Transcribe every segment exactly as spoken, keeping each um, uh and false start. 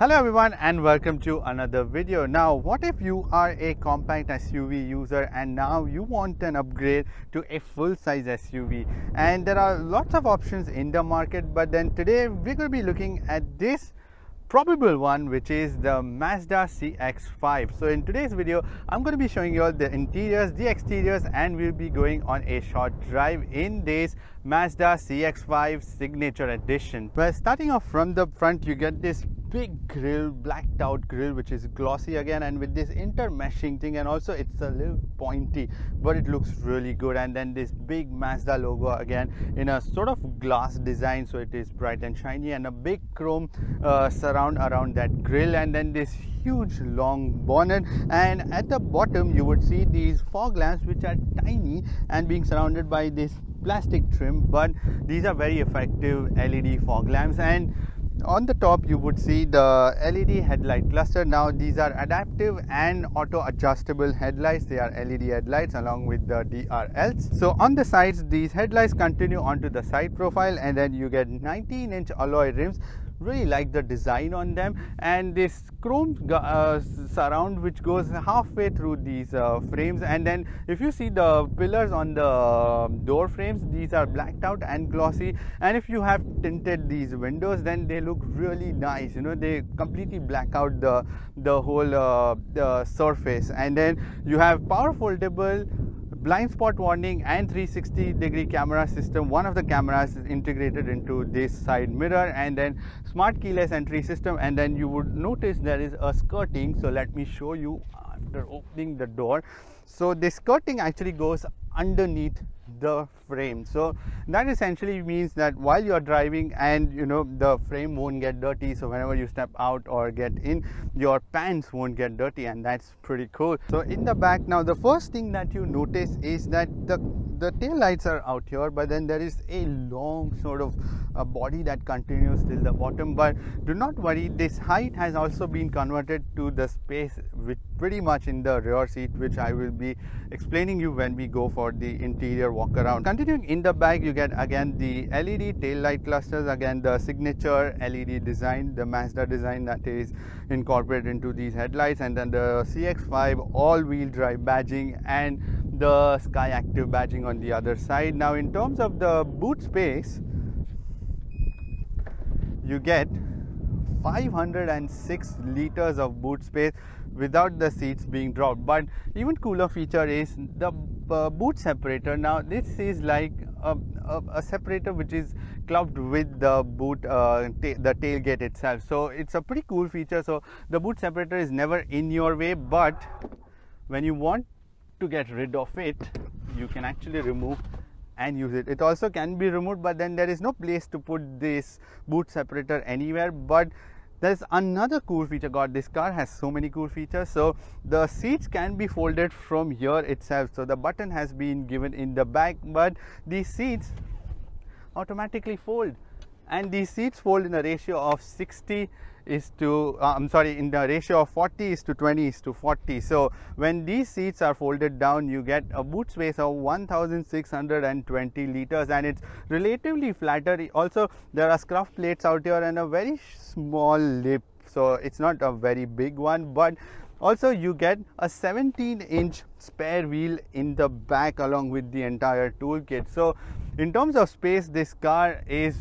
Hello everyone and welcome to another video. Now what if you are a compact S U V user and now you want an upgrade to a full-size S U V, and there are lots of options in the market, but then today we're going to be looking at this probable one, which is the Mazda C X five. So in today's video I'm going to be showing you all the interiors, the exteriors, and we'll be going on a short drive in this Mazda C X five Signature Edition. Well, starting off from the front, you get this big grill, blacked out grill, which is glossy again, and with this intermeshing thing, and also it's a little pointy, but it looks really good. And then this big Mazda logo again in a sort of glass design, so it is bright and shiny, and a big chrome uh, surround around that grill, and then this huge long bonnet, and at the bottom you would see these fog lamps, which are tiny and being surrounded by this plastic trim, but these are very effective L E D fog lamps. And on the top you would see the L E D headlight cluster. Now these are adaptive and auto adjustable headlights. They are L E D headlights along with the D R Ls. So on the sides, these headlights continue onto the side profile, and then you get nineteen inch alloy rims. Really like the design on them, and this chrome uh, surround which goes halfway through these uh, frames. And then if you see the pillars on the uh, door frames, these are blacked out and glossy, and if you have tinted these windows, then they look really nice, you know, they completely black out the the whole uh, the surface. And then you have power foldable, blind spot warning, and three sixty degree camera system. One of the cameras is integrated into this side mirror, and then smart keyless entry system. And then you would notice there is a skirting, so let me show you after opening the door. So this skirting actually goes underneath the frame, so that essentially means that while you are driving, and you know, the frame won't get dirty, so whenever you step out or get in, your pants won't get dirty, and that's pretty cool. So in the back, now the first thing that you notice is that the the tail lights are out here, but then there is a long sort of a body that continues till the bottom. But do not worry, this height has also been converted to the space which pretty much in the rear seat, which I will be explaining you when we go for the interior walk around. Continuing in the back, you get again the L E D tail light clusters, again the signature L E D design, the Mazda design that is incorporated into these headlights, and then the C X five all-wheel drive badging and the SkyActiv badging on the other side. Now in terms of the boot space, you get five hundred six liters of boot space without the seats being dropped. But even cooler feature is the uh, boot separator. Now this is like a, a, a separator which is clubbed with the boot uh, ta the tailgate itself, so it's a pretty cool feature. So the boot separator is never in your way, but when you want to get rid of it, you can actually remove and use it. It also can be removed, but then there is no place to put this boot separator anywhere. But there's another cool feature. God, this car has so many cool features. So the seats can be folded from here itself, so the button has been given in the back, but these seats automatically fold, and these seats fold in a ratio of sixty is to uh, I'm sorry in the ratio of forty is to twenty is to forty. So when these seats are folded down, you get a boot space of one thousand six hundred twenty liters, and it's relatively flatter. Also there are scruff plates out here and a very small lip, so it's not a very big one. But also you get a seventeen inch spare wheel in the back along with the entire toolkit. So in terms of space, this car is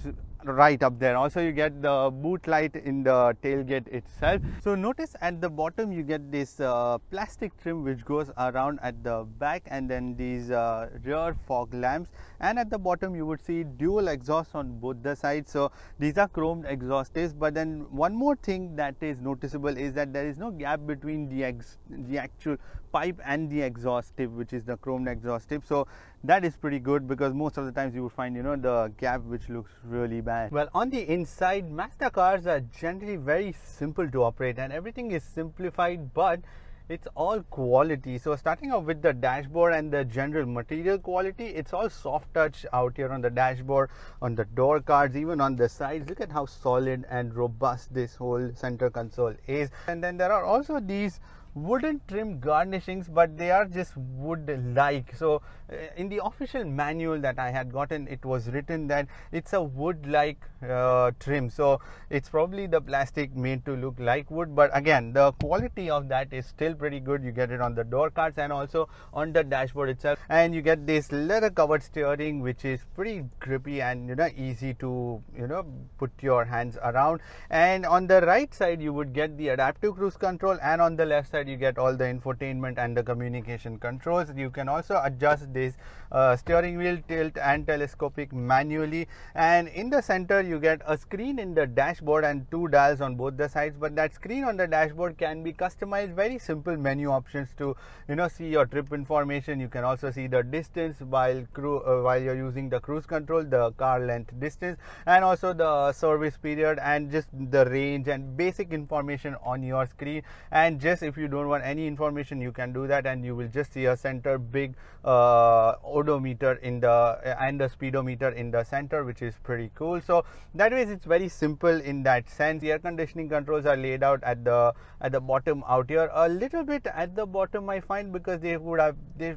right up there. Also you get the boot light in the tailgate itself. So notice at the bottom you get this uh, plastic trim which goes around at the back, and then these uh, rear fog lamps, and at the bottom you would see dual exhausts on both the sides. So these are chromed exhaust tips. But then one more thing that is noticeable is that there is no gap between the ex the actual pipe and the exhaust tip, which is the chromed exhaust tip. So that is pretty good, because most of the times you would find, you know, the gap which looks really bad. Well, on the inside, Mazda cars are generally very simple to operate, and everything is simplified, but it's all quality. So starting off with the dashboard and the general material quality, it's all soft touch out here on the dashboard, on the door cards, even on the sides. Look at how solid and robust this whole center console is. And then there are also these wooden trim garnishings, but they are just wood like. So uh, in the official manual that I had gotten, it was written that it's a wood like uh, trim, so it's probably the plastic made to look like wood, but again the quality of that is still pretty good. You get it on the door cards and also on the dashboard itself, and you get this leather covered steering which is pretty grippy and, you know, easy to, you know, put your hands around. And on the right side you would get the adaptive cruise control, and on the left side you get all the infotainment and the communication controls. You can also adjust this uh, steering wheel, tilt and telescopic manually, and in the center you get a screen in the dashboard and two dials on both the sides, but that screen on the dashboard can be customized. Very simple menu options to, you know, see your trip information. You can also see the distance while cru uh, while you're using the cruise control, the car length, distance, and also the service period and just the range and basic information on your screen. And just if you don't want any information, you can do that, and you will just see a center big uh, odometer in the uh, and the speedometer in the center, which is pretty cool. So that way it's very simple in that sense. The air conditioning controls are laid out at the at the bottom out here, a little bit at the bottom I find, because they would have they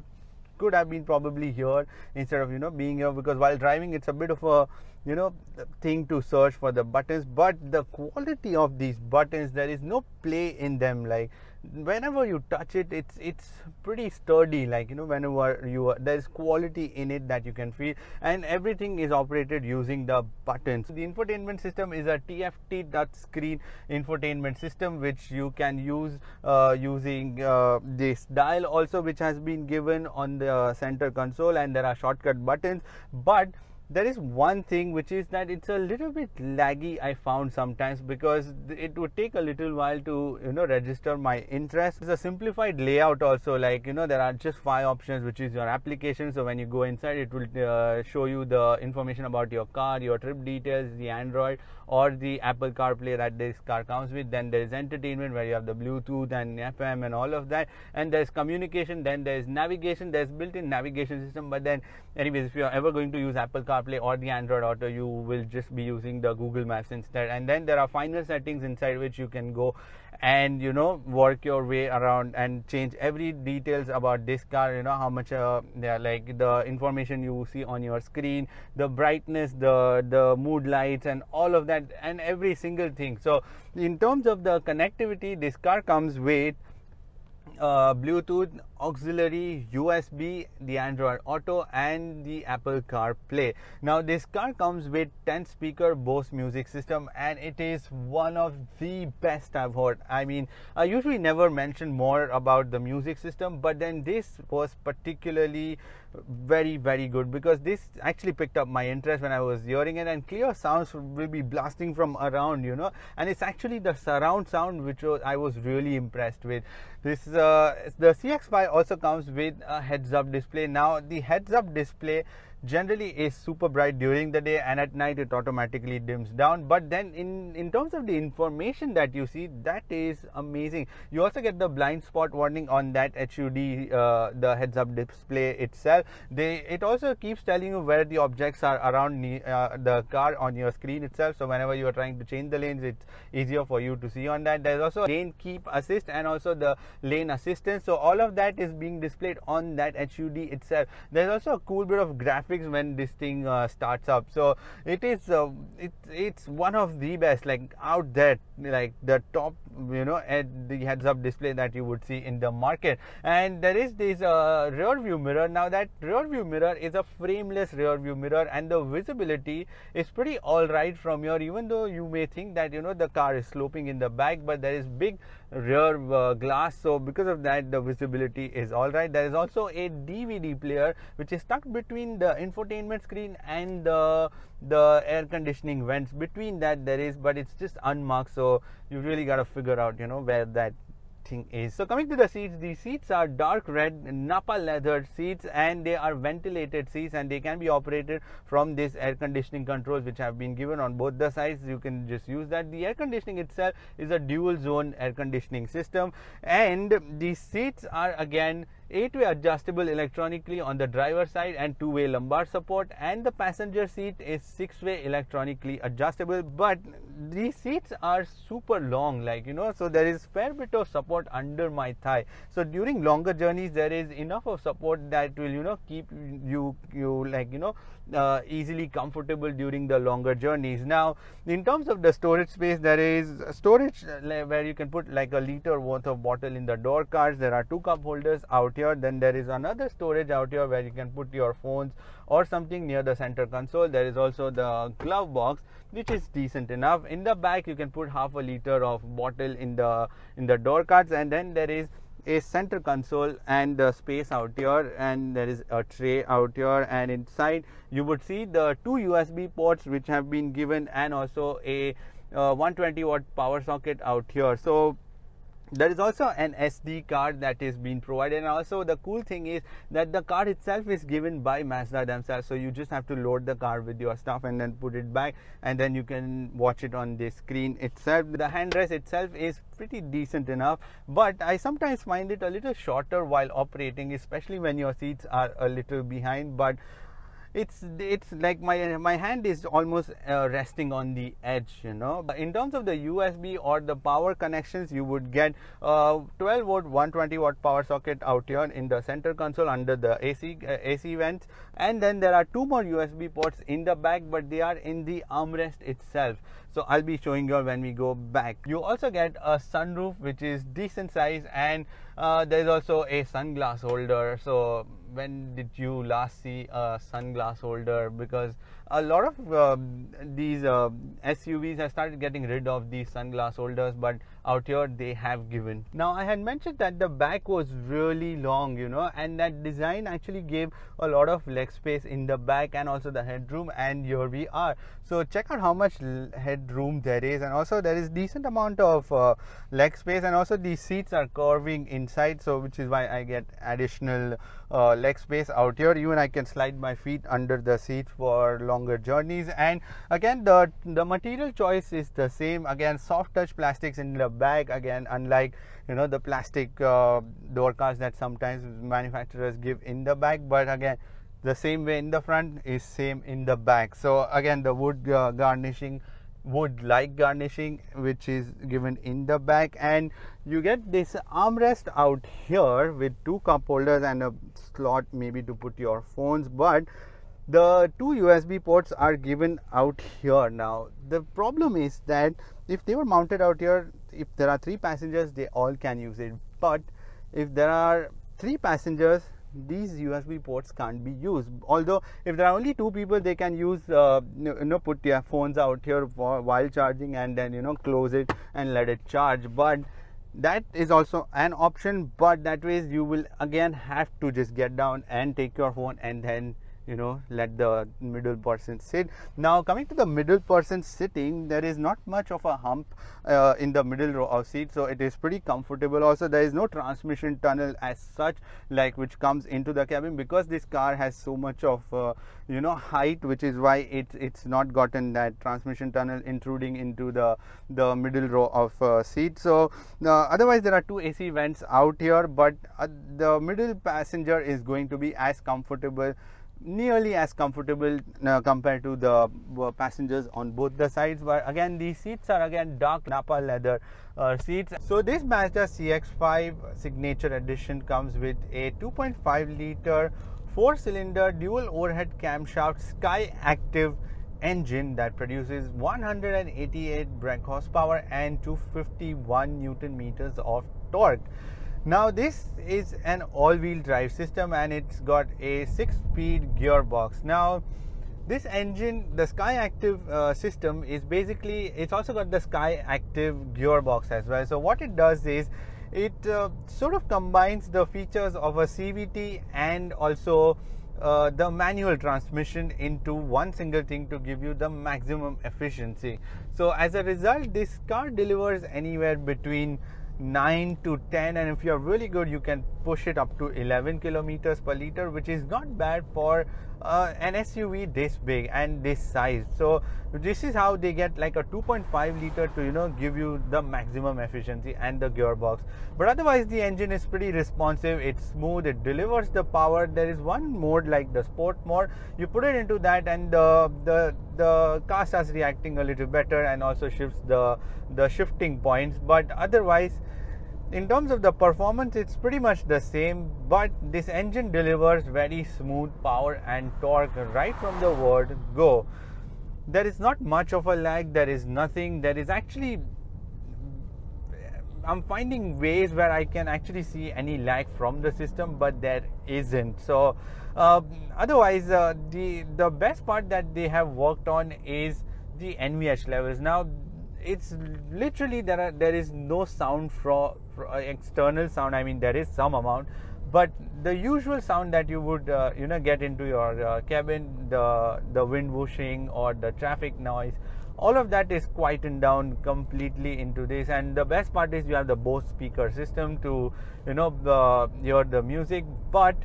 could have been probably here instead of, you know, being here, because while driving it's a bit of a, you know, thing to search for the buttons. But the quality of these buttons, there is no play in them. Like whenever you touch it, it's it's pretty sturdy. Like, you know, whenever you are, there's quality in it that you can feel, and everything is operated using the buttons. The infotainment system is a T F T touchscreen infotainment system, which you can use uh, using uh, this dial also, which has been given on the center console, and there are shortcut buttons. But there is one thing, which is that it's a little bit laggy I found sometimes, because it would take a little while to, you know, register my interest. It's a simplified layout also, like, you know, there are just five options, which is your application. So when you go inside, it will uh, show you the information about your car, your trip details, the Android or the Apple CarPlay that this car comes with. Then there is entertainment, where you have the Bluetooth and F M and all of that, and there's communication, then there's navigation, there's built-in navigation system. But then anyways, if you're ever going to use Apple CarPlay Play or the Android Auto, you will just be using the Google Maps instead. And then there are final settings inside, which you can go and, you know, work your way around and change every details about this car, you know, how much uh, they are, like the information you see on your screen, the brightness, the the mood lights and all of that, and every single thing. So in terms of the connectivity, this car comes with Uh, Bluetooth, auxiliary, U S B, the Android Auto and the Apple CarPlay. Now this car comes with ten speaker Bose music system, and it is one of the best I've heard. I mean, I usually never mention more about the music system, but then this was particularly very very good, because this actually picked up my interest when I was hearing it, and clear sounds will be blasting from around, you know, and it's actually the surround sound which was, I was really impressed with. This uh, the C X five also comes with a heads up display. Now the heads up display generally is super bright during the day, and at night it automatically dims down. But then in in terms of the information that you see, that is amazing. You also get the blind spot warning on that H U D, uh, the heads up display itself. They it also keeps telling you where the objects are around uh, the car on your screen itself, so whenever you are trying to change the lanes, it's easier for you to see on that. There's also lane keep assist and also the lane assistance, so all of that is being displayed on that H U D itself. There's also a cool bit of graphics when this thing uh, starts up, so it is uh, it's it's one of the best, like, out there, like the top, you know, at the heads up display that you would see in the market. And there is this uh, rear view mirror. Now that rear view mirror is a frameless rear view mirror, and the visibility is pretty all right from here, even though you may think that, you know, the car is sloping in the back, but there is big rear uh, glass, so because of that the visibility is all right. There is also a D V D player which is stuck between the infotainment screen and the the air conditioning vents. Between that there is, but it's just unmarked, so you really got to figure out, you know, where that thing is. So coming to the seats, the seats are dark red Nappa leather seats, and they are ventilated seats, and they can be operated from this air conditioning controls which have been given on both the sides. You can just use that. The air conditioning itself is a dual zone air conditioning system, and the seats are again eight-way adjustable electronically on the driver side and two-way lumbar support, and the passenger seat is six-way electronically adjustable. But these seats are super long, like you know, so there is fair bit of support under my thigh. So during longer journeys, there is enough of support that will, you know, keep you you like you know uh, easily comfortable during the longer journeys. Now, in terms of the storage space, there is storage where you can put like a liter worth of bottle in the door cards. There are two cup holders out here. Then there is another storage out here where you can put your phones or something near the center console. There is also the glove box, which is decent enough. In the back, you can put half a liter of bottle in the in the door cards, and then there is a center console and the space out here, and there is a tray out here, and inside you would see the two U S B ports which have been given, and also a uh, one hundred twenty watt power socket out here. So there is also an S D card that is being provided, and also the cool thing is that the card itself is given by Mazda themselves, so you just have to load the card with your stuff and then put it back, and then you can watch it on the screen itself. The handrest itself is pretty decent enough, but I sometimes find it a little shorter while operating, especially when your seats are a little behind. But It's it's like my my hand is almost uh, resting on the edge, you know. In terms of the U S B or the power connections, you would get uh, twelve volt, one hundred twenty watt power socket out here in the center console under the A C uh, A C vents, and then there are two more U S B ports in the back, but they are in the armrest itself. So I'll be showing you when we go back. You also get a sunroof, which is decent size, and uh, there is also a sunglass holder. So when did you last see a sunglass holder? Because a lot of uh, these uh, S U Vs have started getting rid of these sunglass holders, but out here they have given. Now, I had mentioned that the back was really long, you know, and that design actually gave a lot of leg space in the back and also the headroom, and here we are. So check out how much headroom there is, and also there is decent amount of uh, leg space, and also these seats are curving inside, so which is why I get additional uh, leg space out here. Even I can slide my feet under the seat for longer journeys. And again, the the material choice is the same. Again, soft touch plastics in the back, again, unlike, you know, the plastic uh, door cards that sometimes manufacturers give in the back. But again, the same way in the front is same in the back. So again, the wood uh, garnishing, wood like garnishing, which is given in the back, and you get this armrest out here with two cup holders and a slot maybe to put your phones, but the two U S B ports are given out here. Now, the problem is that if they were mounted out here, if there are three passengers, they all can use it, but if there are three passengers, these U S B ports can't be used. Although if there are only two people, they can use uh, you know, put their phones out here for, while charging, and then, you know, close it and let it charge. But that is also an option, but that way you will again have to just get down and take your phone and then, you know, let the middle person sit. Now, coming to the middle person sitting, there is not much of a hump uh, in the middle row of seats, so it is pretty comfortable. Also, there is no transmission tunnel as such, like which comes into the cabin, because this car has so much of uh, you know, height, which is why it's it's not gotten that transmission tunnel intruding into the the middle row of uh, seats. So uh, otherwise, there are two A C vents out here, but uh, the middle passenger is going to be as comfortable, nearly as comfortable uh, compared to the uh, passengers on both the sides. But again, these seats are again dark Nappa leather uh, seats. So this Mazda C X five Signature Edition comes with a two point five liter four cylinder dual overhead camshaft SkyActiv engine that produces one hundred eighty-eight brake horsepower and two hundred fifty-one newton meters of torque. Now, this is an all-wheel drive system, and it's got a six-speed gearbox. Now, this engine, the SkyActiv uh, system, is basically, it's also got the SkyActiv gearbox as well. So what it does is it uh, sort of combines the features of a C V T and also Uh, the manual transmission into one single thing to give you the maximum efficiency. So as a result, this car delivers anywhere between nine to ten, and if you're really good you can push it up to eleven kilometers per liter, which is not bad for uh, an S U V this big and this size. So this is how they get like a two point five liter to, you know, give you the maximum efficiency and the gearbox. But otherwise the engine is pretty responsive, it's smooth, it delivers the power. There is one mode like the sport mode, you put it into that and the the the car starts reacting a little better and also shifts the the shifting points. But otherwise in terms of the performance it's pretty much the same, but this engine delivers very smooth power and torque right from the word go. There is not much of a lag, there is nothing. There is actually, I'm finding ways where I can actually see any lag from the system, but there isn't. So uh, otherwise uh, the the best part that they have worked on is the N V H levels. Now it's literally, there are there is no sound from external sound. I mean there is some amount, but the usual sound that you would uh, you know get into your uh, cabin, the the wind whooshing or the traffic noise, all of that is quietened down completely into this. And the best part is you have the Bose speaker system to, you know, uh, hear the music, but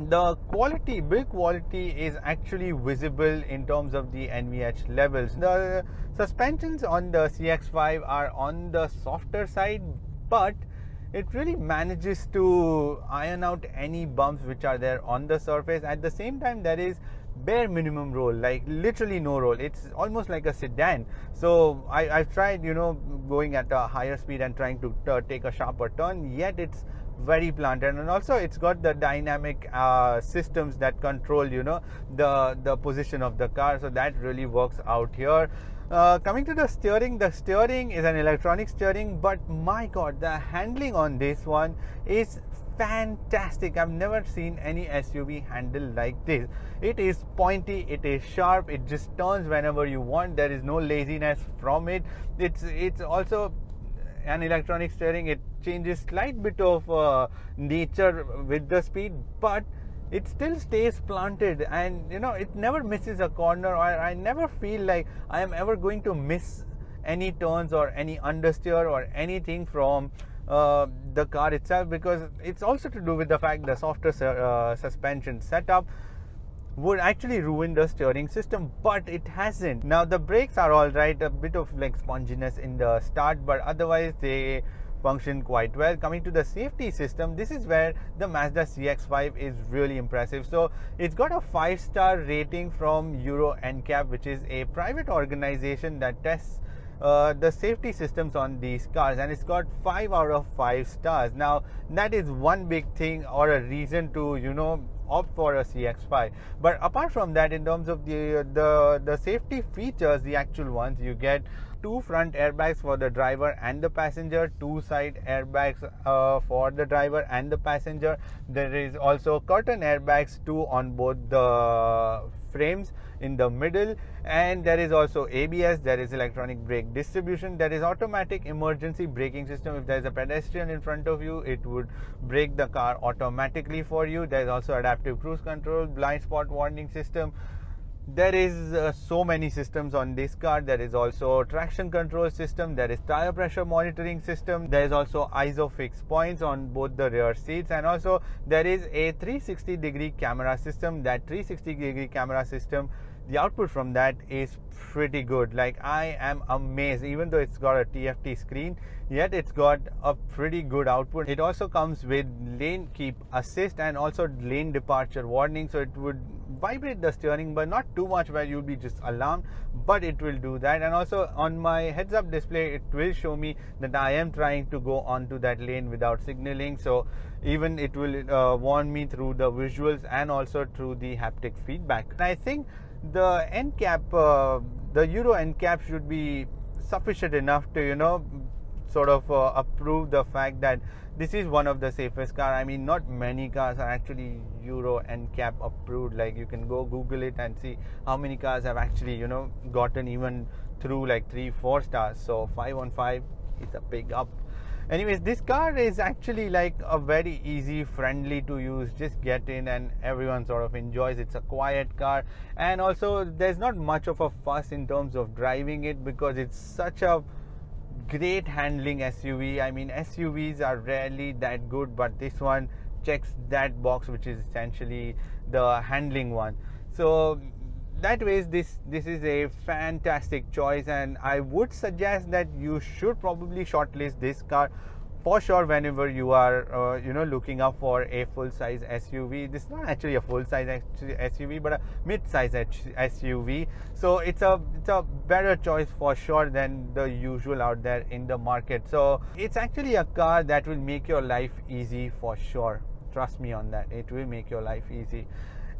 the quality, build quality is actually visible in terms of the N V H levels. The suspensions on the C X five are on the softer side, but it really manages to iron out any bumps which are there on the surface. At the same time there is bare minimum roll, like literally no roll. It's almost like a sedan. So I, I've tried, you know, going at a higher speed and trying to uh, take a sharper turn, yet it's very planted. And also it's got the dynamic uh, systems that control, you know, the the position of the car, so that really works out here. Uh, coming to the steering, the steering is an electronic steering, but my god, the handling on this one is fantastic. I've never seen any S U V handle like this. It is pointy, it is sharp, it just turns whenever you want. There is no laziness from it. It's it's also an electronic steering. It changes slight bit of uh, nature with the speed, but it still stays planted, and you know it never misses a corner, or I never feel like I am ever going to miss any turns or any understeer or anything from Uh, the car itself, because it's also to do with the fact the softer uh, suspension setup would actually ruin the steering system, but it hasn't. Now the brakes are all right, a bit of like sponginess in the start, but otherwise they function quite well. Coming to the safety system, this is where the Mazda C X five is really impressive. So it's got a five star rating from Euro N CAP, which is a private organization that tests Uh, the safety systems on these cars, and it's got five out of five stars. Now that is one big thing or a reason to, you know, opt for a C X five. But apart from that, in terms of the the the safety features, the actual ones, you get two front airbags for the driver and the passenger, two side airbags uh, for the driver and the passenger. There is also curtain airbags, two on both the frames in the middle, and there is also A B S, there is electronic brake distribution, there is automatic emergency braking system. If there is a pedestrian in front of you, it would brake the car automatically for you. There is also adaptive cruise control, blind spot warning system. There is uh, so many systems on this car. There is also traction control system, there is tire pressure monitoring system, there is also ISOFIX points on both the rear seats, and also there is a three sixty degree camera system. That three sixty degree camera system, the output from that is pretty good. Like, I am amazed. Even though it's got a T F T screen, yet it's got a pretty good output. It also comes with lane keep assist and also lane departure warning, so it would vibrate the steering, but not too much where you'll be just alarmed, but it will do that. And also on my heads up display, it will show me that I am trying to go onto that lane without signaling, so even it will uh, warn me through the visuals and also through the haptic feedback. And I think the N CAP, uh, the Euro N CAP should be sufficient enough to, you know, sort of uh, approve the fact that this is one of the safest car. I mean, not many cars are actually Euro N CAP approved. Like, you can go Google it and see how many cars have actually, you know, gotten even through like three, four stars. So five on five is a big up. Anyways, this car is actually like a very easy, friendly to use, just get in and everyone sort of enjoys. It's a quiet car, and also there's not much of a fuss in terms of driving it because it's such a great handling S U V. I mean, S U Vs are rarely that good, but this one checks that box, which is essentially the handling one. So that way, this this is a fantastic choice, and I would suggest that you should probably shortlist this car for sure whenever you are uh, you know looking up for a full-size S U V. This is not actually a full-size S U V, but a mid-size S U V, so it's a it's a better choice for sure than the usual out there in the market. So it's actually a car that will make your life easy for sure, trust me on that. It will make your life easy.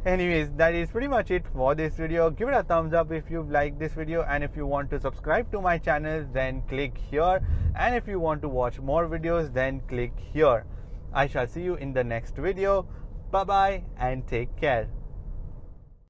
Anyways, that is pretty much it for this video. Give it a thumbs up if you like this video, and if you want to subscribe to my channel, then click here, and if you want to watch more videos, then click here. I shall see you in the next video. Bye bye and take care.